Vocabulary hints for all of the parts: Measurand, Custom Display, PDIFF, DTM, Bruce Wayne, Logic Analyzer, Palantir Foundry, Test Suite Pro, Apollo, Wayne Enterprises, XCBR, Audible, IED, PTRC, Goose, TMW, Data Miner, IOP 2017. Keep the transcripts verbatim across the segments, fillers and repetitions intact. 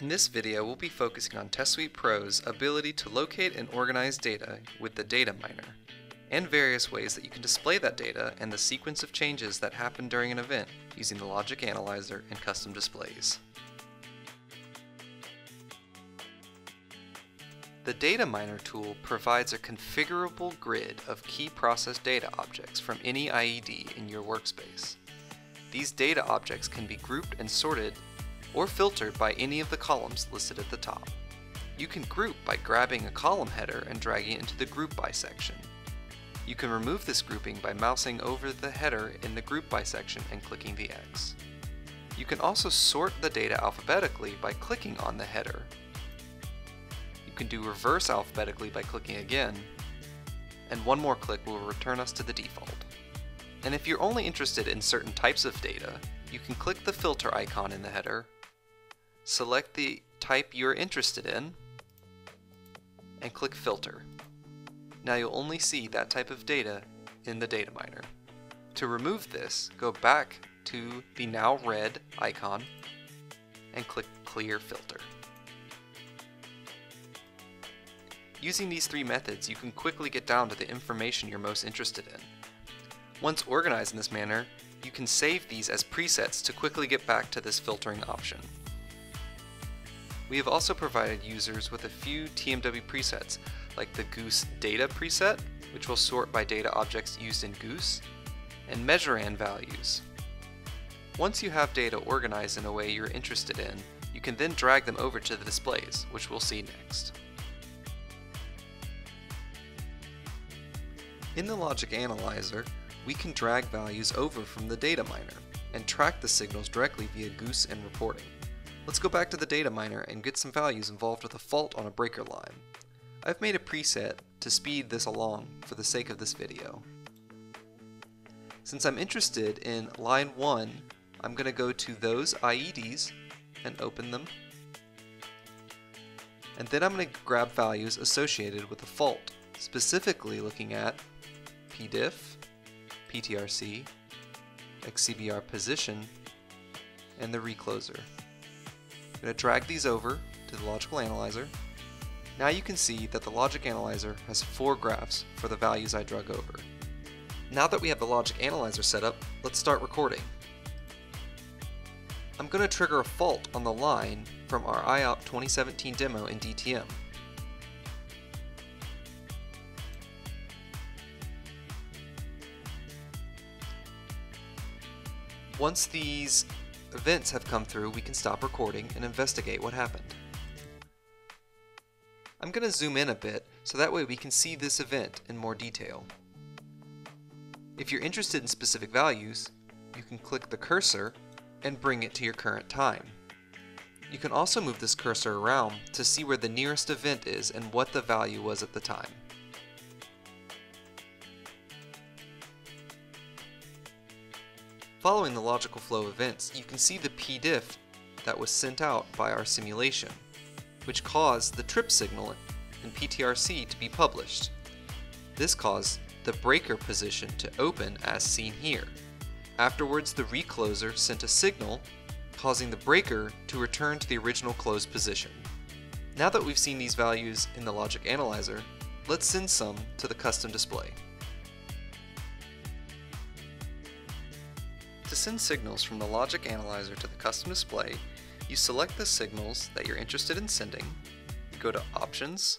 In this video, we'll be focusing on Test Suite Pro's ability to locate and organize data with the Data Miner, and various ways that you can display that data and the sequence of changes that happen during an event using the Logic Analyzer and Custom Displays. The Data Miner tool provides a configurable grid of key process data objects from any I E D in your workspace. These data objects can be grouped and sorted or filtered by any of the columns listed at the top. You can group by grabbing a column header and dragging it into the Group By section. You can remove this grouping by mousing over the header in the Group By section and clicking the X. You can also sort the data alphabetically by clicking on the header. You can do reverse alphabetically by clicking again, and one more click will return us to the default. And if you're only interested in certain types of data, you can click the filter icon in the header, select the type you're interested in, and click Filter. Now you'll only see that type of data in the Data Miner. To remove this, go back to the now red icon and click Clear Filter. Using these three methods, you can quickly get down to the information you're most interested in. Once organized in this manner, you can save these as presets to quickly get back to this filtering option. We have also provided users with a few T M W presets, like the Goose Data preset, which will sort by data objects used in Goose, and Measurand values. Once you have data organized in a way you're interested in, you can then drag them over to the displays, which we'll see next. In the Logic Analyzer, we can drag values over from the Data Miner and track the signals directly via Goose and reporting. Let's go back to the Data Miner and get some values involved with a fault on a breaker line. I've made a preset to speed this along for the sake of this video. Since I'm interested in line one, I'm going to go to those I E Ds and open them. And then I'm going to grab values associated with a fault, specifically looking at P D I F F, P T R C, X C B R position, and the recloser. I'm going to drag these over to the Logical Analyzer. Now you can see that the Logic Analyzer has four graphs for the values I drug over. Now that we have the Logic Analyzer set up, let's start recording. I'm going to trigger a fault on the line from our I O P twenty seventeen demo in D T M. Once these events have come through, we can stop recording and investigate what happened. I'm going to zoom in a bit so that way we can see this event in more detail. If you're interested in specific values, you can click the cursor and bring it to your current time. You can also move this cursor around to see where the nearest event is and what the value was at the time. Following the logical flow of events, you can see the P D I F F that was sent out by our simulation, which caused the trip signal in P T R C to be published. This caused the breaker position to open as seen here. Afterwards, the recloser sent a signal, causing the breaker to return to the original closed position. Now that we've seen these values in the Logic Analyzer, let's send some to the Custom Display. To send signals from the Logic Analyzer to the Custom Display, you select the signals that you're interested in sending, you go to Options,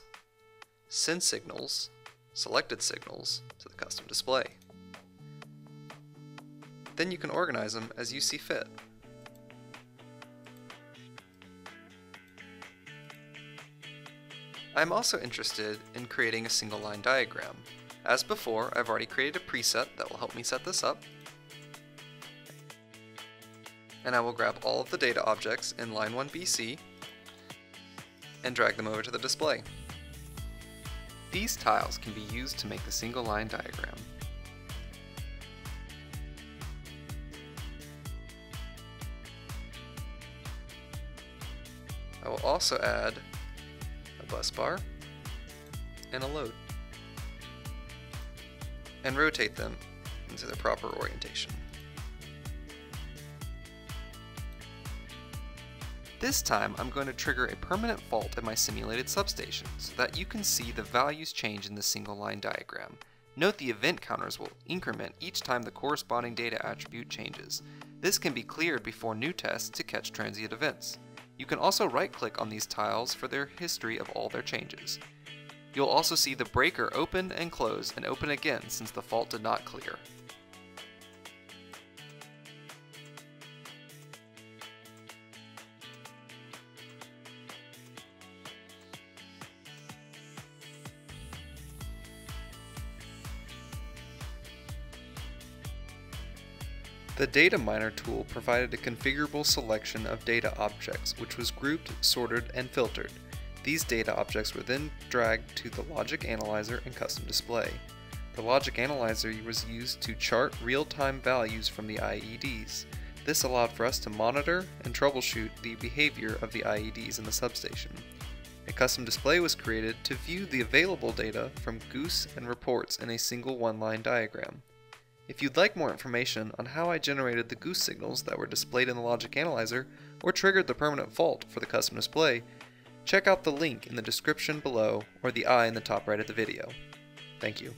Send Signals, Selected Signals to the Custom Display. Then you can organize them as you see fit. I'm also interested in creating a single line diagram. As before, I've already created a preset that will help me set this up, and I will grab all of the data objects in line one B C and drag them over to the display. These tiles can be used to make the single line diagram. I will also add a bus bar and a load and rotate them into the proper orientation. This time I'm going to trigger a permanent fault in my simulated substation so that you can see the values change in the single line diagram. Note the event counters will increment each time the corresponding data attribute changes. This can be cleared before new tests to catch transient events. You can also right-click on these tiles for their history of all their changes. You'll also see the breaker open and close and open again since the fault did not clear. The Data Miner tool provided a configurable selection of data objects, which was grouped, sorted, and filtered. These data objects were then dragged to the Logic Analyzer and Custom Display. The Logic Analyzer was used to chart real-time values from the I E Ds. This allowed for us to monitor and troubleshoot the behavior of the I E Ds in the substation. A Custom Display was created to view the available data from Goose and reports in a single one-line diagram. If you'd like more information on how I generated the Goose signals that were displayed in the Logic Analyzer or triggered the permanent fault for the Custom Display, check out the link in the description below or the eye in the top right of the video. Thank you.